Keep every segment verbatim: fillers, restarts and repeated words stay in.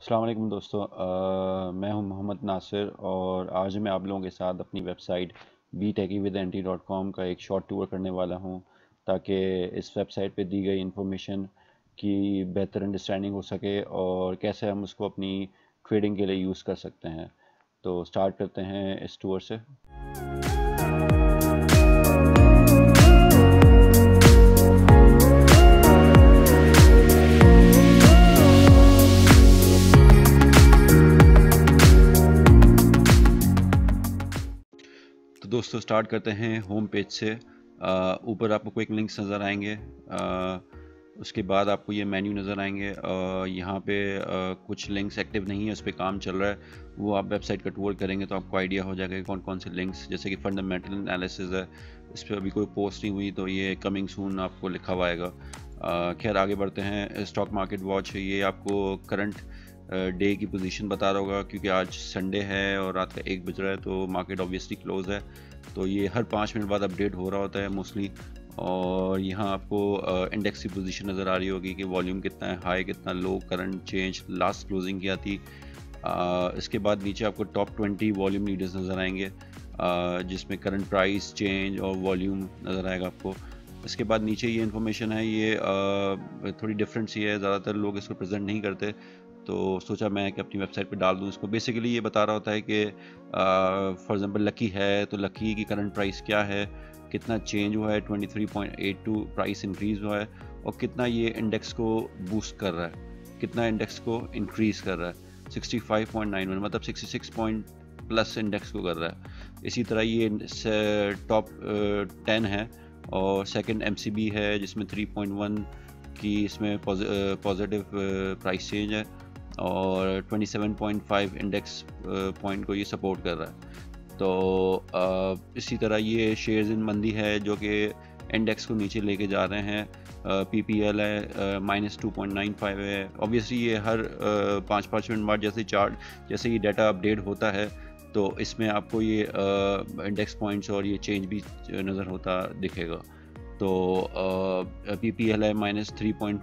अस्सलाम वालेकुम दोस्तों, आ, मैं हूं मोहम्मद नासिर और आज मैं आप लोगों के साथ अपनी website B techie with N T dot com का एक शॉर्ट टूर करने वाला हूं ताकि इस वेबसाइट पे दी गई इंफॉर्मेशन की बेहतर अंडरस्टैंडिंग हो सके और कैसे हम उसको अपनी ट्रेडिंग के लिए यूज़ कर सकते हैं। तो स्टार्ट करते हैं इस टूर से। दोस्तों स्टार्ट करते हैं होम पेज से। ऊपर आपको क्विक लिंक्स नज़र आएंगे, आ, उसके बाद आपको ये मेन्यू नज़र आएंगे। आ, यहाँ पे आ, कुछ लिंक्स एक्टिव नहीं है, उस पर काम चल रहा है। वो आप वेबसाइट का टूर करेंगे तो आपको आइडिया हो जाएगा कौन कौन से लिंक्स, जैसे कि फंडामेंटल एनालिसिस है, इस पर अभी कोई पोस्ट नहीं हुई तो ये कमिंग सून आपको लिखा हुआ आएगा। खैर आगे बढ़ते हैं। स्टॉक मार्केट वॉच, ये आपको करंट डे की पोजीशन बता रहा होगा क्योंकि आज संडे है और रात का एक बज रहा है तो मार्केट ऑब्वियसली क्लोज है, तो ये हर पाँच मिनट बाद अपडेट हो रहा होता है मोस्टली। और यहाँ आपको इंडेक्स की पोजीशन नज़र आ रही होगी कि वॉल्यूम कितना है, हाई कितना, low, current change, last closing क्या थी। आ, इसके बाद नीचे आपको टॉप ट्वेंटी वॉल्यूम लीडर्स नज़र आएंगे, जिसमें करंट प्राइस चेंज और वॉल्यूम नज़र आएगा आपको। इसके बाद नीचे ये इन्फॉर्मेशन है, ये आ, थोड़ी डिफरेंट सी है, ज़्यादातर लोग इसको प्रेजेंट नहीं करते तो सोचा मैं कि अपनी वेबसाइट पे डाल दूँ इसको। बेसिकली ये बता रहा होता है कि फॉर एग्जांपल लकी है तो लकी की करंट प्राइस क्या है, कितना चेंज हुआ है, तेईस पॉइंट बयासी प्राइस इंक्रीज़ हुआ है और कितना ये इंडेक्स को बूस्ट कर रहा है, कितना इंडेक्स को इंक्रीज़ कर रहा है, पैंसठ पॉइंट इक्यानवे मतलब छियासठ पॉइंट प्लस इंडेक्स को कर रहा है। इसी तरह ये टॉप टेन है और सेकेंड एम सी बी है जिसमें तीन पॉइंट एक की इसमें पॉजिटिव प्राइस चेंज है और सत्ताईस पॉइंट पाँच इंडेक्स पॉइंट को ये सपोर्ट कर रहा है। तो आ, इसी तरह ये शेयर्स इन मंदी है जो कि इंडेक्स को नीचे लेके जा रहे हैं। पीपीएल है minus two point nine five है। ऑब्वियसली ये हर पाँच पाँच मिनट बाद जैसे चार्ट जैसे ये डाटा अपडेट होता है तो इसमें आपको ये इंडेक्स पॉइंट्स और ये चेंज भी नज़र होता दिखेगा। तो पी पी एल है minus three point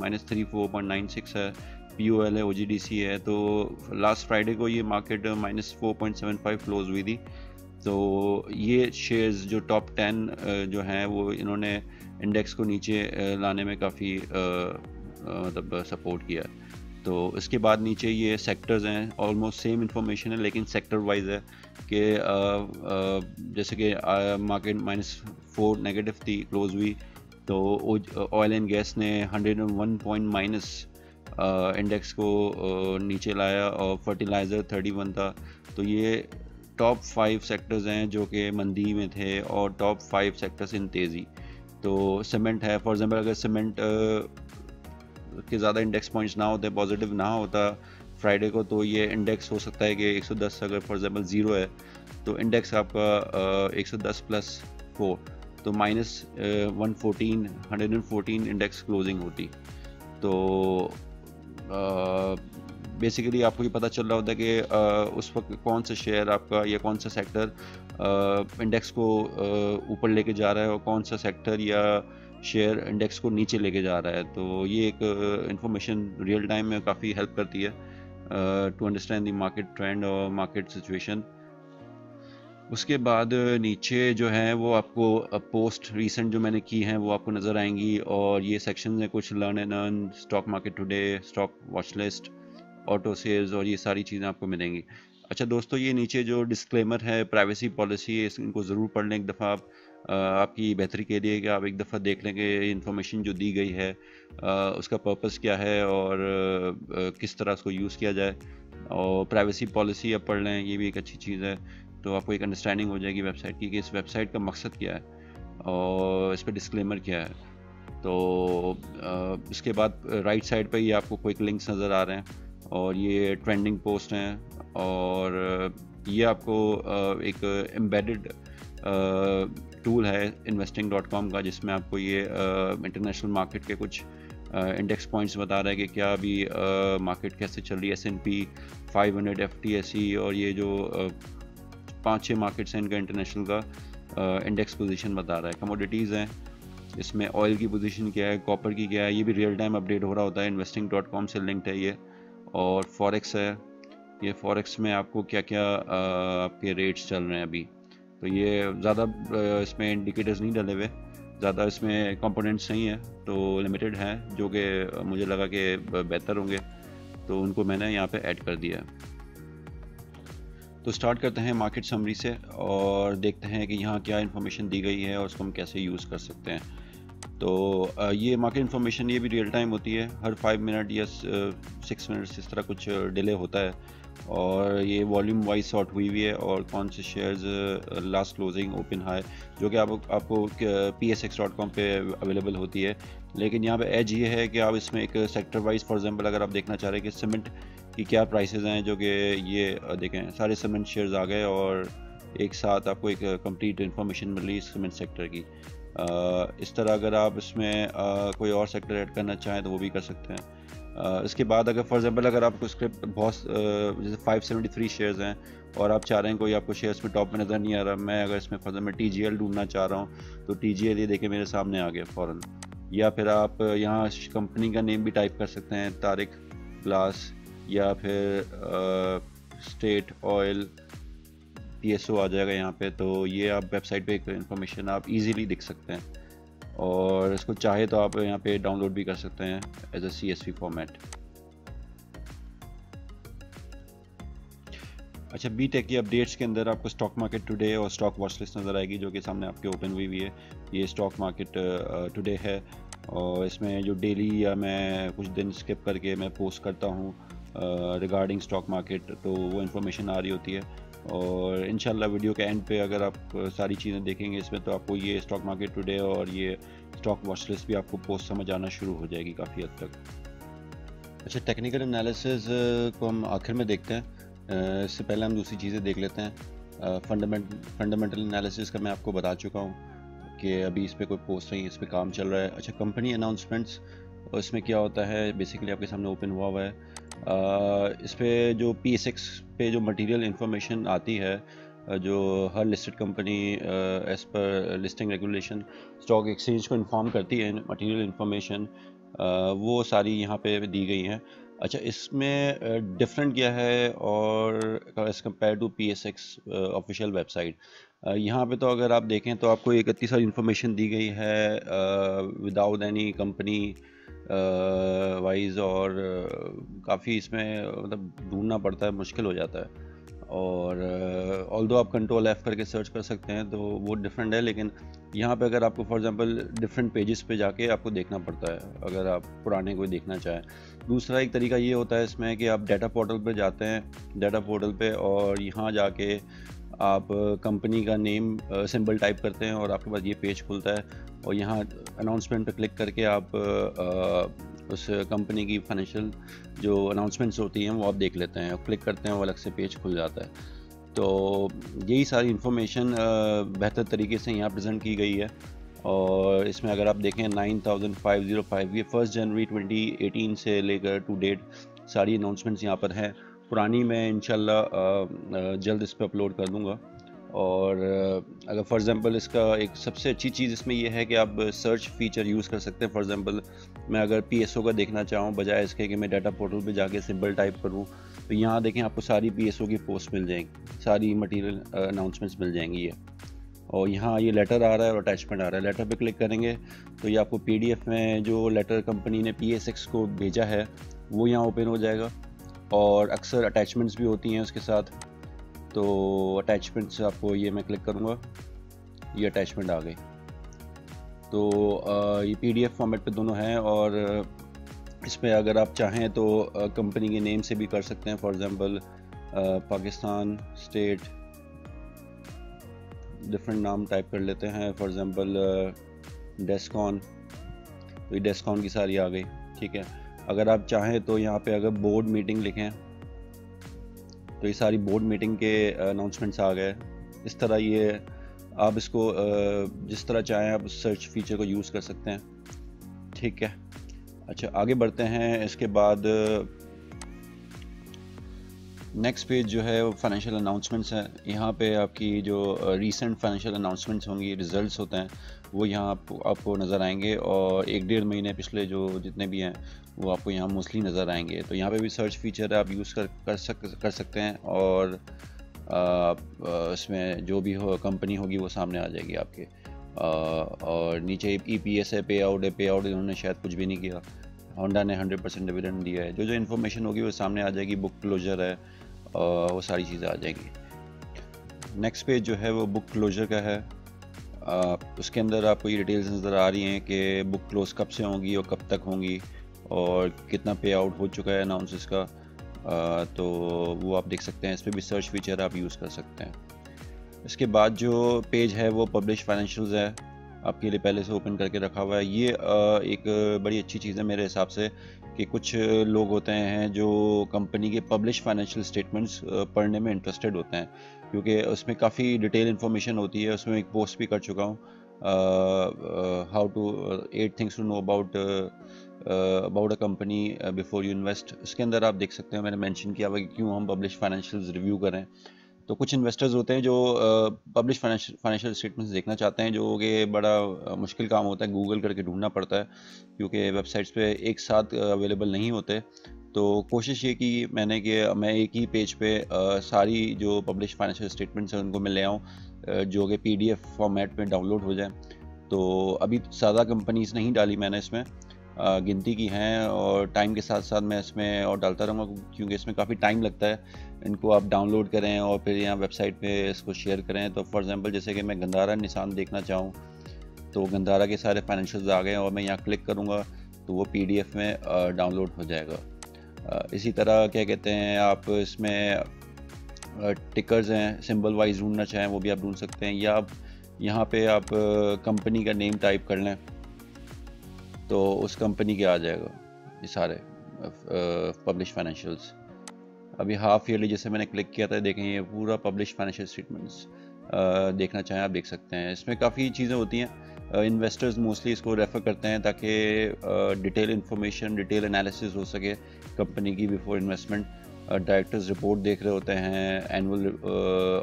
minus three four point nine six है, पी ओ एल है, ओ जी डी सी है। तो लास्ट फ्राइडे को ये market minus four point seven five close हुई थी। तो ये शेयर्स जो टॉप टेन जो हैं वो इन्होंने इंडेक्स को नीचे लाने में काफ़ी मतलब सपोर्ट किया। तो इसके बाद नीचे ये सेक्टर्स हैं, ऑलमोस्ट सेम इन्फॉर्मेशन है लेकिन सेक्टर वाइज है कि जैसे कि मार्केट माइनस फोर नेगेटिव थी क्लोज हुई तो ऑयल एंड गैस ने एक सौ एक पॉइंट माइनस इंडेक्स को नीचे लाया और फर्टिलाइज़र इकतीस था। तो ये टॉप फाइव सेक्टर्स हैं जो कि मंदी में थे और टॉप फाइव सेक्टर्स इन तेज़ी। तो सीमेंट है, फॉर एग्जांपल अगर सीमेंट के ज़्यादा इंडेक्स पॉइंट्स ना होते, पॉजिटिव ना होता फ्राइडे को, तो ये इंडेक्स हो सकता है कि एक सौ दस, अगर फॉर एग्जांपल ज़ीरो है तो इंडेक्स आपका एक सौ दस प्लस फोर तो माइनस वन फोर्टीन, एक सौ चौदह इंडेक्स क्लोजिंग होती। तो बेसिकली uh, आपको ये पता चल रहा होता है कि uh, उस वक्त कौन सा शेयर आपका या कौन सा सेक्टर इंडेक्स uh, को ऊपर uh, लेके जा रहा है और कौन सा सेक्टर या शेयर इंडेक्स को नीचे लेके जा रहा है। तो ये एक इंफॉर्मेशन रियल टाइम में काफ़ी हेल्प करती है to understand the market trend और मार्केट सिचुएशन। उसके बाद नीचे जो है वो आपको पोस्ट रीसेंट जो मैंने की हैं वो आपको नज़र आएंगी और ये सेक्शंस हैं कुछ, learn and earn, stock market today, stock watch list, auto sales और ये सारी चीज़ें आपको मिलेंगी। अच्छा दोस्तों, ये नीचे जो डिस्क्लेमर है, प्राइवेसी पॉलिसी है, इनको ज़रूर पढ़ लें एक दफ़ा आप, आपकी बेहतरी के लिए कि आप एक दफ़ा देख लें कि इन्फॉर्मेशन जो दी गई है उसका पर्पस क्या है और किस तरह उसको यूज़ किया जाए। और प्राइवेसी पॉलिसी आप पढ़ लें, ये भी एक अच्छी चीज़ है, तो आपको एक अंडरस्टैंडिंग हो जाएगी वेबसाइट की कि इस वेबसाइट का मकसद क्या है और इस पर डिस्क्लेमर क्या है। तो इसके बाद राइट साइड पे ये आपको क्विक लिंक्स नज़र आ रहे हैं और ये ट्रेंडिंग पोस्ट हैं और ये आपको एक एम्बेडेड टूल है इन्वेस्टिंग डॉट कॉम का जिसमें आपको ये इंटरनेशनल मार्केट के कुछ इंडेक्स uh, पॉइंट्स बता रहा है कि क्या अभी मार्केट uh, कैसे चल रही है, S and P five hundred, F T S E और ये जो uh, पाँच छः मार्केट्स हैं इनका इंटरनेशनल का इंडेक्स पोजीशन बता रहा है। कमोडिटीज़ हैं, इसमें ऑयल की पोजीशन क्या है, कॉपर की क्या है, ये भी रियल टाइम अपडेट हो रहा होता है, इन्वेस्टिंग डॉट कॉम से लिंक्ड है ये। और फॉरेक्स है। ये फॉरेक्स में आपको क्या क्या आपके रेट्स चल रहे हैं अभी, तो ये ज़्यादा इसमें इंडिकेटर्स नहीं डले हुए, ज़्यादा इसमें कंपोनेंट्स नहीं है, तो लिमिटेड हैं जो कि मुझे लगा कि बेहतर होंगे, तो उनको मैंने यहाँ पे ऐड कर दिया है। तो स्टार्ट करते हैं मार्केट समरी से और देखते हैं कि यहाँ क्या इन्फॉर्मेशन दी गई है और उसको हम कैसे यूज़ कर सकते हैं। तो ये मार्केट इन्फॉर्मेशन ये भी रियल टाइम होती है, हर फाइव मिनट या सिक्स मिनट इस तरह कुछ डिले होता है, और ये वॉल्यूम वाइज शॉर्ट हुई हुई है और कौन से shares last closing open high जो कि आप, आपको P S X dot com पे अवेलेबल होती है। लेकिन यहाँ पे एज ये है कि आप इसमें एक सेक्टर वाइज फॉर एग्जांपल अगर आप देखना चाह रहे हैं कि सीमेंट की क्या प्राइसेस हैं, जो कि ये देखें सारे सीमेंट शेयर्स आ गए और एक साथ आपको एक कंप्लीट इन्फॉर्मेशन मिली सीमेंट सेक्टर की। आ, इस तरह अगर आप इसमें आ, कोई और सेक्टर ऐड करना चाहें तो वो भी कर सकते हैं। Uh, इसके बाद अगर फॉर एग्जाम्पल अगर आपको स्क्रिप्ट बहुत uh, जैसे फाइव सेवन थ्री शेयर्स हैं और आप चाह रहे हैं कोई आपको शेयर्स में टॉप में नज़र नहीं आ रहा, मैं अगर इसमें for example T G L ढूंढना चाह रहा हूँ तो टी जी एल ये देखें मेरे सामने आ गया फ़ौरन। या फिर आप यहाँ कंपनी का नेम भी टाइप कर सकते हैं, तारिक ग्लास या फिर state oil P S O आ जाएगा यहाँ पर। तो ये आप वेबसाइट पर एक इंफॉर्मेशन आप ईज़िली दिख सकते हैं और इसको चाहे तो आप यहाँ पे डाउनलोड भी कर सकते हैं as a C S V format. अच्छा, बी टेक की अपडेट्स के अंदर आपको स्टॉक मार्केट टुडे और स्टॉक वॉच लिस्ट नज़र आएगी जो कि सामने आपके ओपन हुई हुई है। ये स्टॉक मार्केट टुडे है और इसमें जो डेली या मैं कुछ दिन स्किप करके मैं पोस्ट करता हूँ रिगार्डिंग स्टॉक मार्केट, तो वो इन्फॉर्मेशन आ रही होती है। और इंशाल्लाह वीडियो के एंड पे अगर आप सारी चीज़ें देखेंगे इसमें तो आपको ये स्टॉक मार्केट टुडे और ये स्टॉक वॉच लिस्ट भी आपको पोस्ट समझ आना शुरू हो जाएगी काफ़ी हद तक। अच्छा, टेक्निकल एनालिसिस को हम आखिर में देखते हैं, इससे पहले हम दूसरी चीज़ें देख लेते हैं। फंडामेंट फंडामेंटल एनालिसिस का मैं आपको बता चुका हूँ कि अभी इस पर कोई पोस्ट नहीं, इस पर काम चल रहा है। अच्छा, कंपनी अनाउंसमेंट्स, इसमें क्या होता है बेसिकली आपके सामने ओपन हुआ हुआ है। आ, इस पर जो पी एस एक्स पे जो मटेरियल इन्फॉर्मेशन आती है जो हर लिस्टेड कंपनी एज़ पर लिस्टिंग रेगुलेशन स्टॉक एक्सचेंज को इन्फॉर्म करती है मटेरियल इन्फॉर्मेशन, वो सारी यहाँ पे दी गई हैं। अच्छा, इसमें डिफरेंट क्या है और as compare to P S X official website, यहाँ पे तो अगर आप देखें तो आपको एक इतनी सारी इन्फॉर्मेशन दी गई है विदाउट एनी कंपनी वाइज, और काफ़ी इसमें मतलब ढूंढना पड़ता है, मुश्किल हो जाता है। और ऑल्दो आप कंट्रोल एफ करके सर्च कर सकते हैं तो वो डिफरेंट है, लेकिन यहाँ पे अगर आपको फॉर एग्जांपल डिफरेंट पेजेस पे जाके आपको देखना पड़ता है अगर आप पुराने कोई देखना चाहें। दूसरा एक तरीका ये होता है इसमें कि आप डाटा पोर्टल पे जाते हैं, डाटा पोर्टल पे और यहाँ जाके आप कंपनी का नेम सिंबल टाइप करते हैं और आपके पास ये पेज खुलता है और यहाँ अनाउंसमेंट पे क्लिक करके आप आ, उस कंपनी की फाइनेंशियल जो अनाउंसमेंट्स होती हैं वो आप देख लेते हैं और क्लिक करते हैं वो अलग से पेज खुल जाता है। तो यही सारी इन्फॉर्मेशन बेहतर तरीके से यहाँ प्रेजेंट की गई है। और इसमें अगर आप देखें nine thousand five zero five ये फर्स्ट जनवरी ट्वेंटी एटीन से लेकर टू डेट सारी अनाउंसमेंट्स यहाँ पर हैं। पुरानी मैं इंशाल्लाह जल्द इस पर अपलोड कर दूँगा। और अगर फॉर एग्ज़ाम्पल इसका एक सबसे अच्छी चीज़ इसमें यह है कि आप सर्च फीचर यूज़ कर सकते हैं। फॉर एग्ज़ाम्पल मैं अगर पीएसओ का देखना चाहूँ बजाय इसके कि मैं डाटा पोर्टल पे जाके सिंबल टाइप करूँ, तो यहाँ देखें आपको सारी पीएसओ की पोस्ट मिल जाएंगी, सारी मटीरियल अनाउंसमेंट्स मिल जाएंगी ये। और यहाँ ये लेटर आ रहा है और अटैचमेंट आ रहा है, लेटर पर क्लिक करेंगे तो ये आपको पीडीएफ में जो लेटर कंपनी ने पीएसएक्स को भेजा है वो यहाँ ओपन हो जाएगा। और अक्सर अटैचमेंट्स भी होती हैं उसके साथ, तो अटैचमेंट्स आपको ये मैं क्लिक करूँगा, ये अटैचमेंट आ गई। तो ये पीडीएफ फॉर्मेट पे दोनों हैं और इसमें अगर आप चाहें तो कंपनी के नेम से भी कर सकते हैं। For example Pakistan state different नाम टाइप कर लेते हैं, फॉर एग्ज़ाम्पल डेस्कॉन, तो ये डेस्कॉन की सारी आ गई, ठीक है। अगर आप चाहें तो यहाँ पे अगर बोर्ड मीटिंग लिखें तो ये सारी बोर्ड मीटिंग के अनाउंसमेंट्स आ गए। इस तरह ये आप इसको जिस तरह चाहें आप सर्च फीचर को यूज़ कर सकते हैं, ठीक है। अच्छा, आगे बढ़ते हैं। इसके बाद नेक्स्ट पेज जो है वो फाइनेंशियल अनाउंसमेंट्स हैं। यहाँ पे आपकी जो रीसेंट फाइनेंशियल अनाउंसमेंट्स होंगी, रिजल्ट्स होते हैं वो यहाँ आप, आपको नज़र आएंगे। और एक डेढ़ महीने पिछले जो जितने भी हैं वो आपको यहाँ मोस्टली नज़र आएंगे। तो यहाँ पे भी सर्च फीचर है, आप यूज़ कर कर, सक, कर सकते हैं। और इसमें जो भी हो कंपनी होगी वो सामने आ जाएगी आपके। आ, और नीचे ई पी एस है, पे आउट है। पे आउट इन्होंने शायद कुछ भी नहीं किया। होंडा ने हंड्रेड परसेंट डिविडेंड दिया है। जो जो इन्फॉर्मेशन होगी वो सामने आ जाएगी। बुक क्लोजर है, वो सारी चीज़ें आ जाएंगी। नेक्स्ट पेज जो है वो बुक क्लोजर का है। आ, उसके अंदर आपको ये डिटेल्स नज़र आ रही हैं कि बुक क्लोज कब से होंगी और कब तक होंगी और कितना पे आउट हो चुका है अनाउंस इसका। आ, तो वो आप देख सकते हैं। इस पर भी सर्च फीचर आप यूज़ कर सकते हैं। इसके बाद जो पेज है वो पब्लिश फाइनेंशियल्स है, आपके लिए पहले से ओपन करके रखा हुआ है। ये एक बड़ी अच्छी चीज़ है मेरे हिसाब से कि कुछ लोग होते हैं जो कंपनी के पब्लिश फाइनेंशियल स्टेटमेंट्स पढ़ने में इंटरेस्टेड होते हैं, क्योंकि उसमें काफ़ी डिटेल इन्फॉर्मेशन होती है। उसमें एक पोस्ट भी कर चुका हूँ, how to eight things to know about about a company before you invest. उसके अंदर आप देख सकते हैं, मैंने मेंशन किया हुआ कि क्यों हम पब्लिश फाइनेंशियल्स रिव्यू करें। तो कुछ इन्वेस्टर्स होते हैं जो पब्लिश फाइनेंशियल स्टेटमेंट्स देखना चाहते हैं, जो कि बड़ा uh, मुश्किल काम होता है, गूगल करके ढूंढना पड़ता है क्योंकि वेबसाइट्स पे एक साथ अवेलेबल uh, नहीं होते। तो कोशिश ये की मैंने कि मैं एक ही पेज पे uh, सारी जो पब्लिश फाइनेंशियल स्टेटमेंट्स हैं उनको मैं ले आऊँ, uh, जो कि पीडीएफ फॉर्मेट में डाउनलोड हो जाए। तो अभी ज़्यादा कंपनीज नहीं डाली मैंने इसमें, uh, गिनती की हैं। और टाइम के साथ साथ मैं इसमें और डालता रहूँगा क्योंकि इसमें काफ़ी टाइम लगता है। इनको आप डाउनलोड करें और फिर यहाँ वेबसाइट पे इसको शेयर करें। तो फॉर एग्जांपल जैसे कि मैं गंधारा निशान देखना चाहूँ तो गंधारा के सारे फाइनेंशियल्स आ गए और मैं यहाँ क्लिक करूँगा तो वो पीडीएफ में डाउनलोड हो जाएगा। इसी तरह क्या कहते हैं आप, इसमें टिकर्स हैं, सिंबल वाइज ढूंढना चाहें वो भी आप ढूंढ सकते हैं। या आप यहाँ पर आप कंपनी का नेम टाइप कर लें तो उस कंपनी के आ जाएगा ये सारे पब्लिश फाइनेंशियल्स। अभी हाफ ईयरली जैसे मैंने क्लिक किया था, देखें ये पूरा पब्लिश फाइनेंशियल स्टेटमेंट्स देखना चाहें आप देख सकते हैं। इसमें काफ़ी चीज़ें होती हैं, इन्वेस्टर्स मोस्टली इसको रेफ़र करते हैं ताकि डिटेल इन्फॉर्मेशन, डिटेल एनालिसिस हो सके कंपनी की बिफोर इन्वेस्टमेंट। डायरेक्टर्स रिपोर्ट देख रहे होते हैं, एनुअल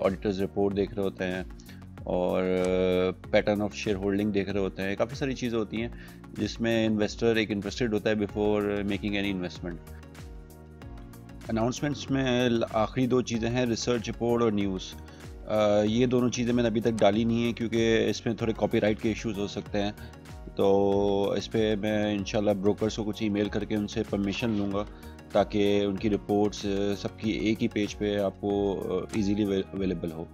ऑडिटर्स रिपोर्ट देख रहे होते हैं और पैटर्न ऑफ शेयर होल्डिंग देख रहे होते हैं। काफ़ी सारी चीज़ें होती हैं जिसमें इन्वेस्टर एक इंटरेस्टेड होता है before making any investment. Announcements में आखिरी दो चीज़ें हैं, रिसर्च रिपोर्ट और न्यूज़। ये दोनों चीज़ें मैंने अभी तक डाली नहीं है क्योंकि इसमें थोड़े कॉपीराइट के इश्यूज हो सकते हैं। तो इस पर मैं इंशाल्लाह ब्रोकर्स को कुछ ईमेल करके उनसे परमिशन लूँगा ताकि उनकी रिपोर्ट्स सबकी एक ही पेज पे आपको इजीली अवेलेबल हो।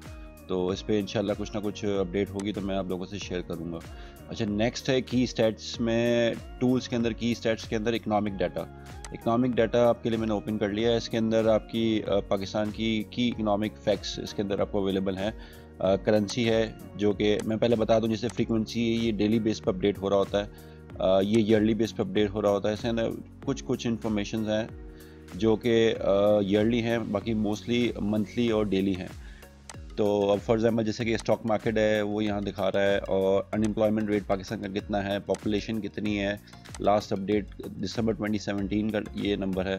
तो इस पर इंशाल्लाह कुछ ना कुछ अपडेट होगी तो मैं आप लोगों से शेयर करूँगा। अच्छा, नेक्स्ट है की स्टैट्स में, टूल्स के अंदर की स्टैट्स के अंदर इकनॉमिक डाटा। इकनॉमिक डाटा आपके लिए मैंने ओपन कर लिया है। इसके अंदर आपकी पाकिस्तान की की इकनॉमिक फैक्ट्स इसके अंदर आपको अवेलेबल हैं। करेंसी है जो कि मैं पहले बता दूं, जैसे फ्रीक्वेंसी है ये डेली बेस पर अपडेट हो रहा होता है, आ, ये ईयरली बेस पर अपडेट हो रहा होता है। इसके अंदर कुछ कुछ इन्फॉर्मेशन हैं जो कि ईयरली हैं, बाकी मोस्टली मंथली और डेली हैं। तो अब फॉर एग्जाम्पल जैसे कि स्टॉक मार्केट है वो यहाँ दिखा रहा है, और अनएम्प्लॉयमेंट रेट पाकिस्तान का कितना है, पॉपुलेशन कितनी है, लास्ट अपडेट दिसंबर ट्वेंटी सेवनटीन का ये नंबर है।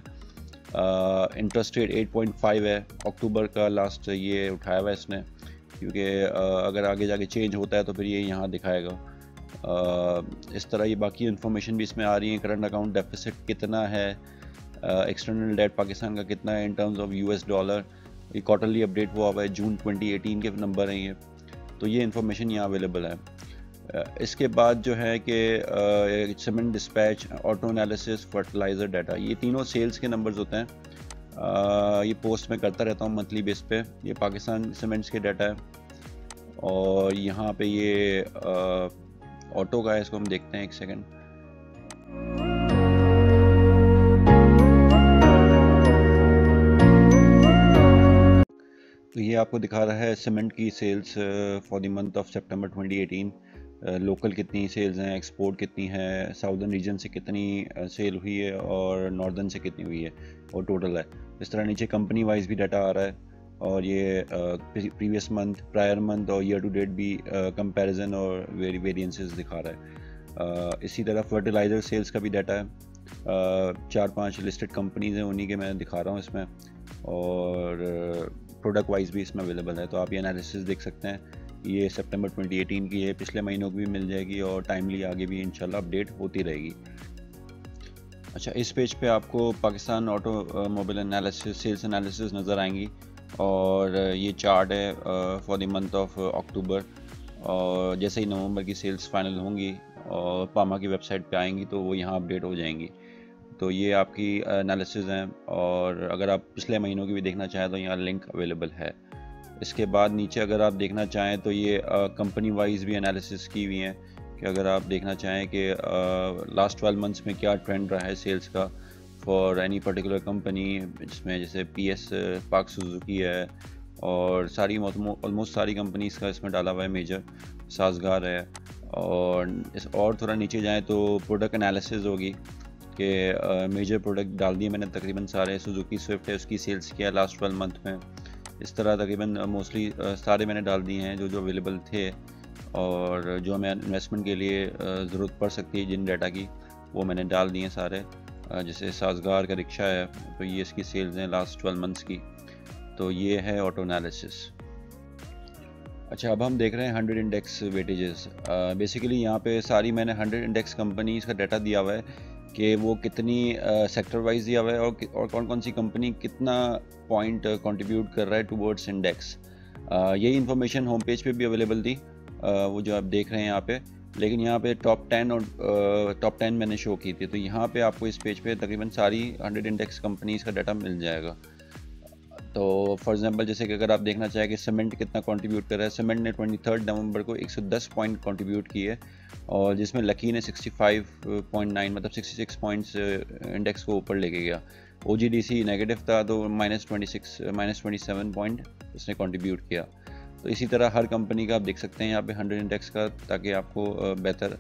Interest rate eight point five है, अक्टूबर का लास्ट ये उठाया हुआ है इसने क्योंकि uh, अगर आगे जाके चेंज होता है तो फिर ये यहाँ दिखाएगा। uh, इस तरह ये बाकी इन्फॉर्मेशन भी इसमें आ रही है। करंट अकाउंट डेफिसिट कितना है, एक्सटर्नल uh, डेट पाकिस्तान का कितना है in terms of US dollar. ये क्वार्टरली अपडेट हुआ हुआ है, जून ट्वेंटी एटीन के नंबर हैं ये। तो ये इन्फॉर्मेशन यहाँ अवेलेबल है। इसके बाद जो है कि cement dispatch, auto analysis, fertiliser data, ये तीनों सेल्स के नंबर्स होते हैं। आ, ये पोस्ट में करता रहता हूँ मंथली बेस पे। ये पाकिस्तान सीमेंट्स के डाटा है और यहाँ पे ये ऑटो का है, इसको हम देखते हैं एक सेकेंड। तो ये आपको दिखा रहा है सीमेंट की sales for the month of सितंबर ट्वेंटी एटीन। लोकल uh, कितनी सेल्स हैं, एक्सपोर्ट कितनी है, साउदर्न रीजन से कितनी सेल हुई है और नॉर्दर्न से कितनी हुई है, और टोटल है। इस तरह नीचे कंपनी वाइज भी डाटा आ रहा है और ये प्रीवियस मंथ, प्रायर मंथ और ईयर टू डेट भी कंपैरिजन uh, और वेरी वेरियंसेस दिखा रहा है। uh, इसी तरह फर्टिलाइज़र सेल्स का भी डाटा है। uh, चार पांच लिस्टेड कंपनीज हैं, उन्हीं के मैं दिखा रहा हूँ इसमें, और प्रोडक्ट वाइज भी इसमें अवेलेबल है। तो आप ये एनालिसिस देख सकते हैं ये सितंबर ट्वेंटी एटीन की है, पिछले महीनों की भी मिल जाएगी और टाइमली आगे भी इंशाल्लाह अपडेट होती रहेगी। अच्छा, इस पेज पे आपको Pakistan automobile analysis, sales analysis नज़र आएंगी और ये चार्ट है for the month of October, और जैसे ही नवंबर की सेल्स फाइनल होंगी और पामा की वेबसाइट पे आएंगी तो वो यहाँ अपडेट हो जाएंगी। तो ये आपकी एनालिसिस हैं, और अगर आप पिछले महीनों की भी देखना चाहें तो यहाँ लिंक अवेलेबल है। इसके बाद नीचे अगर आप देखना चाहें तो ये कंपनी वाइज भी एनालिसिस की हुई हैं कि अगर आप देखना चाहें कि लास्ट ट्वेल्व मंथ्स में क्या ट्रेंड रहा है सेल्स का फॉर एनी पर्टिकुलर कंपनी, जिसमें जैसे पी एस पाक सुजुकी है और सारी ऑलमोस्ट सारी कंपनीज़ का इसमें डाला हुआ है मेजर, साजगार है। और इस और थोड़ा नीचे जाएं तो प्रोडक्ट एनालिसिस होगी कि मेजर प्रोडक्ट डाल दिए मैंने तकरीबन सारे, सुजुकी स्विफ्ट है उसकी सेल्स क्या है लास्ट ट्वेल्व मंथ में, इस तरह तकरीबन मोस्टली सारे मैंने डाल दिए हैं जो जो अवेलेबल थे और जो हमें इन्वेस्टमेंट के लिए ज़रूरत पड़ सकती है जिन डाटा की, वो मैंने डाल दिए सारे। जैसे साजगार का रिक्शा है तो ये इसकी सेल्स हैं लास्ट ट्वेल्व मंथ्स की। तो ये है ऑटो एनालिसिस। अच्छा, अब हम देख रहे हैं हंड्रेड इंडेक्स वेटेजेस। बेसिकली यहाँ पे सारी मैंने हंड्रेड इंडेक्स कंपनीज़ का डाटा दिया हुआ है कि वो कितनी सेक्टर uh, वाइज दिया हुआ है और, और कौन कौन सी कंपनी कितना पॉइंट कंट्रीब्यूट uh, कर रहा है टूवर्ड्स इंडेक्स। uh, यही इन्फॉर्मेशन होम पेज पे भी अवेलेबल थी, uh, वो जो आप देख रहे हैं यहाँ पे, लेकिन यहाँ पे टॉप टेन और टॉप uh, टेन मैंने शो की थी। तो यहाँ पे आपको इस पेज पे तकरीबन सारी हंड्रेड इंडेक्स कंपनीज़ का डाटा मिल जाएगा। तो फॉर एग्जांपल जैसे कि अगर आप देखना चाहें कि सीमेंट कितना कंट्रीब्यूट कर रहा है, सीमेंट ने तेईस नवंबर को एक सौ दस पॉइंट कंट्रीब्यूट किए और जिसमें लकी ने पैंसठ पॉइंट नौ मतलब छियासठ पॉइंट्स इंडेक्स को ऊपर लेके गया। ओजीडीसी नेगेटिव था तो माइनस छब्बीस माइनस सत्ताईस पॉइंट उसने कंट्रीब्यूट किया। तो इसी तरह हर कंपनी का आप देख सकते हैं यहाँ पे हंड्रेड इंडेक्स का, ताकि आपको बेहतर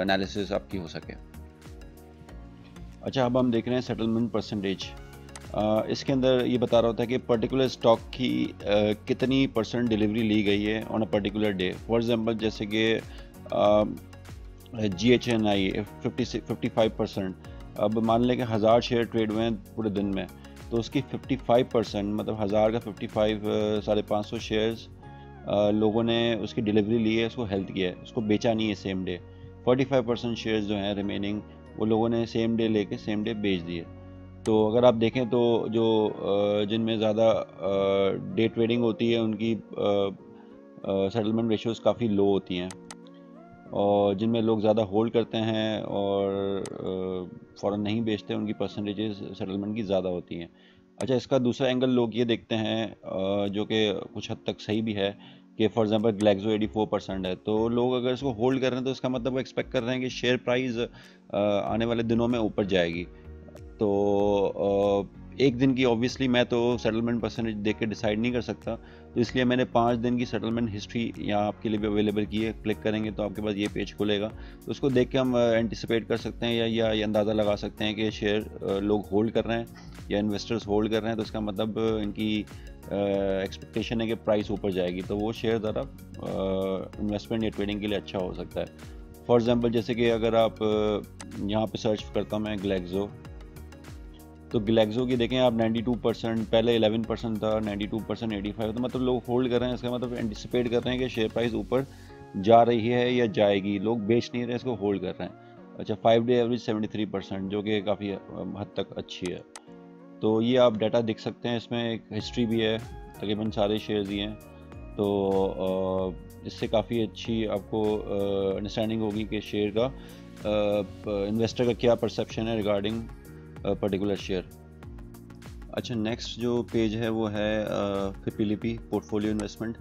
एनालिसिस आपकी हो सके। अच्छा, अब हम देख रहे हैं सेटलमेंट परसेंटेज। Uh, इसके अंदर ये बता रहा होता है कि पर्टिकुलर स्टॉक की uh, कितनी परसेंट डिलीवरी ली गई है on a particular day. For example जैसे कि G H N I fifty five percent, अब मान लें कि हज़ार शेयर ट्रेड हुए हैं पूरे दिन में, तो उसकी पचपन परसेंट मतलब हज़ार का पचपन साढ़े पाँच सौ शेयर्स लोगों ने उसकी डिलीवरी ली है, उसको हेल्थ किया है, उसको बेचा नहीं है सेम डे। पैंतालीस परसेंट शेयर्स जो हैं रिमेनिंग वो लोगों ने सेम डे लेके सेम डे बेच दिए। तो अगर आप देखें तो जो जिनमें ज़्यादा डे ट्रेडिंग होती है उनकी सेटलमेंट रेशोस काफ़ी लो होती हैं, और जिनमें लोग ज़्यादा होल्ड करते हैं और फ़ौरन नहीं बेचते उनकी परसेंटेजेस सेटलमेंट की ज़्यादा होती हैं। अच्छा, इसका दूसरा एंगल लोग ये देखते हैं जो कि कुछ हद तक सही भी है कि फॉर एग्जांपल ग्लैक्सो चौरासी परसेंट है, तो लोग अगर इसको होल्ड कर रहे हैं तो इसका मतलब वो एक्सपेक्ट कर रहे हैं कि शेयर प्राइस आने वाले दिनों में ऊपर जाएगी। तो एक दिन की ऑब्वियसली मैं तो सेटलमेंट परसेंटेज देख के डिसाइड नहीं कर सकता, तो इसलिए मैंने पाँच दिन की सेटलमेंट हिस्ट्री यहाँ आपके लिए भी अवेलेबल की है। क्लिक करेंगे तो आपके पास ये पेज खुलेगा, तो उसको देख के हम एंटिसिपेट कर सकते हैं या या ये अंदाज़ा लगा सकते हैं कि शेयर लोग होल्ड कर रहे हैं या इन्वेस्टर्स होल्ड कर रहे हैं, तो इसका मतलब इनकी एक्सपेक्टेशन है कि प्राइस ऊपर जाएगी, तो वो शेयर ज़रा इन्वेस्टमेंट या ट्रेडिंग के लिए अच्छा हो सकता है। फॉर एग्ज़ाम्पल जैसे कि अगर आप यहाँ पर सर्च करता हूँ मैं ग्लैक्सो, तो ग्लैक्सो की देखें आप बानवे परसेंट, पहले ग्यारह परसेंट था, बानवे परसेंट, पचासी, तो मतलब लोग होल्ड कर रहे हैं, इसका मतलब एंटिसिपेट कर रहे हैं कि शेयर प्राइस ऊपर जा रही है या जाएगी, लोग बेच नहीं रहे, इसको होल्ड कर रहे हैं। अच्छा, फाइव डे एवरेज तिहत्तर परसेंट जो कि काफ़ी हद तक अच्छी है। तो ये आप डाटा देख सकते हैं, इसमें एक हिस्ट्री भी है, तकरीबन सारे शेयर्स ही हैं, तो इससे काफ़ी अच्छी आपको अंडरस्टैंडिंग होगी कि शेयर का, इन्वेस्टर का क्या परसेप्शन है रिगार्डिंग पर्टिकुलर शेयर। अच्छा, नेक्स्ट जो पेज है वो है फिपिलिपी पोर्टफोलियो इन्वेस्टमेंट।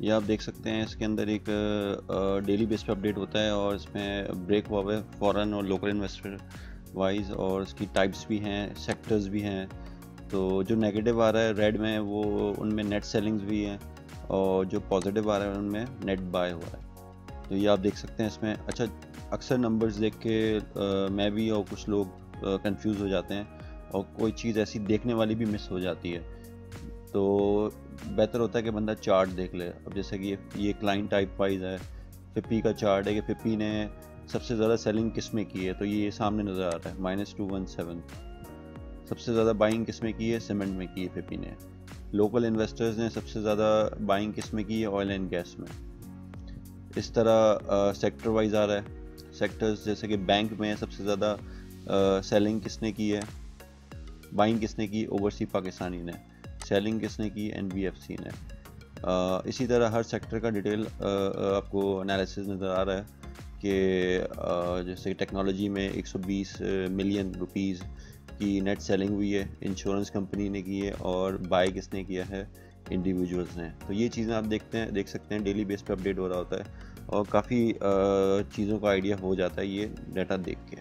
ये आप देख सकते हैं, इसके अंदर एक डेली बेस पे अपडेट होता है और इसमें ब्रेक हुआ हुआ है फॉरेन और लोकल इन्वेस्टर वाइज, और इसकी टाइप्स भी हैं, सेक्टर्स भी हैं। तो जो नेगेटिव आ रहा है रेड में वो उनमें नेट सेलिंग्स भी हैं, और जो पॉजिटिव आ रहा है उनमें नेट बाय हुआ है। तो ये आप देख सकते हैं इसमें। अच्छा, अक्सर नंबर्स देख के आ, मैं भी और कुछ लोग कंफ्यूज हो जाते हैं और कोई चीज़ ऐसी देखने वाली भी मिस हो जाती है, तो बेहतर होता है कि बंदा चार्ट देख ले। अब जैसे कि ये ये क्लाइंट टाइप वाइज है, फिफ्टी का चार्ट है कि फिफ्टी ने सबसे ज़्यादा सेलिंग किस में की है, तो ये सामने नज़र आ रहा है माइनस टू वन सेवन। सबसे ज़्यादा बाइंग किस में की है, सीमेंट में की है फिफ्टी ने। लोकल इन्वेस्टर्स ने सबसे ज़्यादा बाइंग किस में की है, ऑयल एंड गैस में। इस तरह सेक्टर वाइज आ रहा है। सेक्टर्स जैसे कि बैंक में सबसे ज़्यादा सेलिंग किसने की है, बाइंग किसने की, ओवरसी पाकिस्तानी ने, सेलिंग किसने की, एनबीएफसी ने। आ, इसी तरह हर सेक्टर का डिटेल आपको एनालिसिस नज़र आ रहा है कि जैसे टेक्नोलॉजी में एक सौ बीस मिलियन रुपीस की नेट सेलिंग हुई है, इंश्योरेंस कंपनी ने की है और बाय किसने किया है, इंडिविजुअल्स ने। तो ये चीज़ें आप देखते हैं देख सकते हैं डेली बेस पे अपडेट हो रहा होता है और काफ़ी चीज़ों का आइडिया हो जाता है ये डाटा देख के।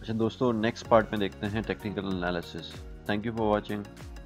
अच्छा दोस्तों, नेक्स्ट पार्ट में देखते हैं technical analysis. Thank you for watching.